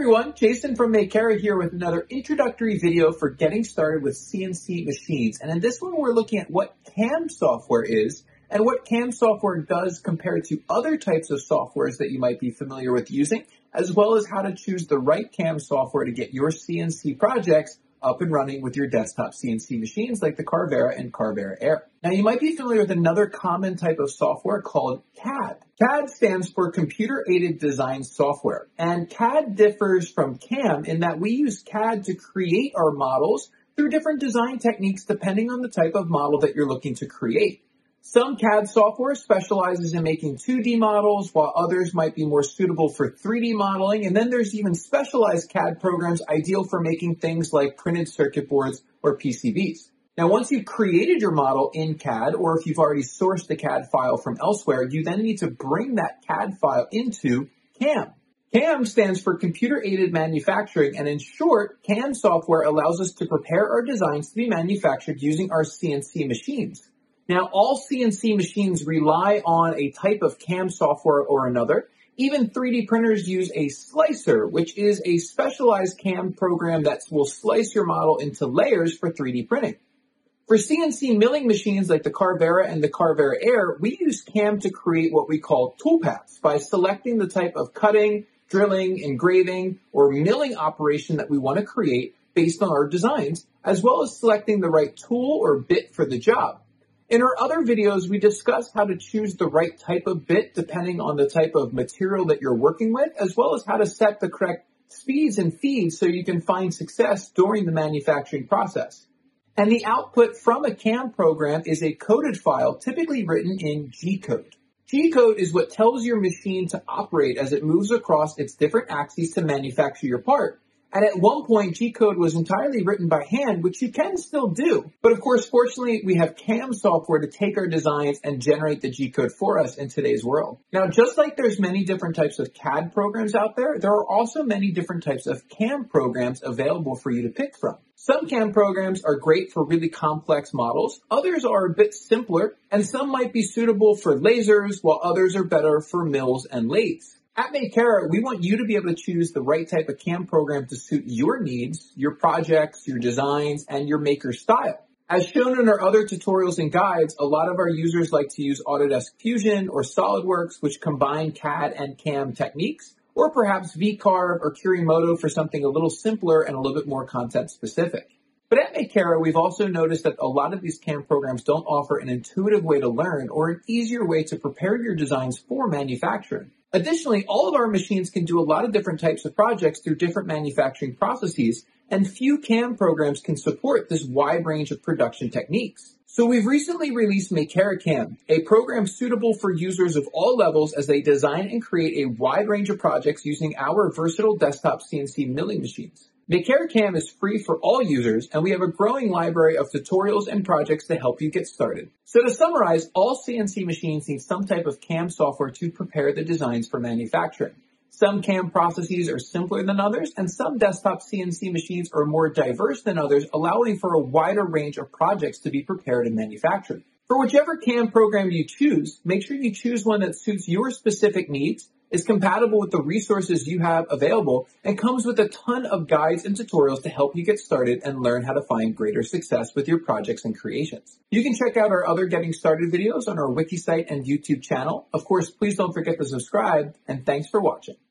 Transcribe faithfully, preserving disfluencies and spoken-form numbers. everyone, Jason from Makera here with another introductory video for getting started with C N C machines. And in this one, we're looking at what C A M software is and what C A M software does compared to other types of softwares that you might be familiar with using, as well as how to choose the right C A M software to get your C N C projects up and running with your desktop C N C machines like the Carvera and Carvera Air. Now, you might be familiar with another common type of software called C A D. C A D stands for Computer Aided Design Software, and C A D differs from C A M in that we use C A D to create our models through different design techniques depending on the type of model that you're looking to create. Some C A D software specializes in making two D models, while others might be more suitable for three D modeling. And then there's even specialized C A D programs ideal for making things like printed circuit boards or P C Bs. Now, once you've created your model in C A D, or if you've already sourced the C A D file from elsewhere, you then need to bring that C A D file into C A M. C A M stands for Computer Aided Manufacturing, and in short, C A M software allows us to prepare our designs to be manufactured using our C N C machines. Now, all C N C machines rely on a type of C A M software or another. Even three D printers use a slicer, which is a specialized C A M program that will slice your model into layers for three D printing. For C N C milling machines like the Carvera and the Carvera Air, we use C A M to create what we call toolpaths by selecting the type of cutting, drilling, engraving, or milling operation that we want to create based on our designs, as well as selecting the right tool or bit for the job. In our other videos, we discussed how to choose the right type of bit depending on the type of material that you're working with, as well as how to set the correct speeds and feeds so you can find success during the manufacturing process. And the output from a C A M program is a coded file typically written in G code. G code is what tells your machine to operate as it moves across its different axes to manufacture your part. And at one point, G code was entirely written by hand, which you can still do. But of course, fortunately, we have C A M software to take our designs and generate the G code for us in today's world. Now, just like there's many different types of C A D programs out there, there are also many different types of C A M programs available for you to pick from. Some C A M programs are great for really complex models, others are a bit simpler, and some might be suitable for lasers, while others are better for mills and lathes. At Makera, we want you to be able to choose the right type of C A M program to suit your needs, your projects, your designs, and your maker style. As shown in our other tutorials and guides, a lot of our users like to use Autodesk Fusion or SolidWorks, which combine C A D and C A M techniques, or perhaps VCarve or kiri:moto for something a little simpler and a little bit more content specific. But at Makera, we've also noticed that a lot of these C A M programs don't offer an intuitive way to learn or an easier way to prepare your designs for manufacturing. Additionally, all of our machines can do a lot of different types of projects through different manufacturing processes, and few C A M programs can support this wide range of production techniques. So we've recently released Makera C A M, a program suitable for users of all levels as they design and create a wide range of projects using our versatile desktop C N C milling machines. Makera C A M is free for all users, and we have a growing library of tutorials and projects to help you get started. So to summarize, all C N C machines need some type of C A M software to prepare the designs for manufacturing. Some C A M processes are simpler than others, and some desktop C N C machines are more diverse than others, allowing for a wider range of projects to be prepared and manufactured. For whichever C A M program you choose, make sure you choose one that suits your specific needs, is compatible with the resources you have available, and comes with a ton of guides and tutorials to help you get started and learn how to find greater success with your projects and creations. You can check out our other Getting Started videos on our wiki site and YouTube channel. Of course, please don't forget to subscribe, and thanks for watching.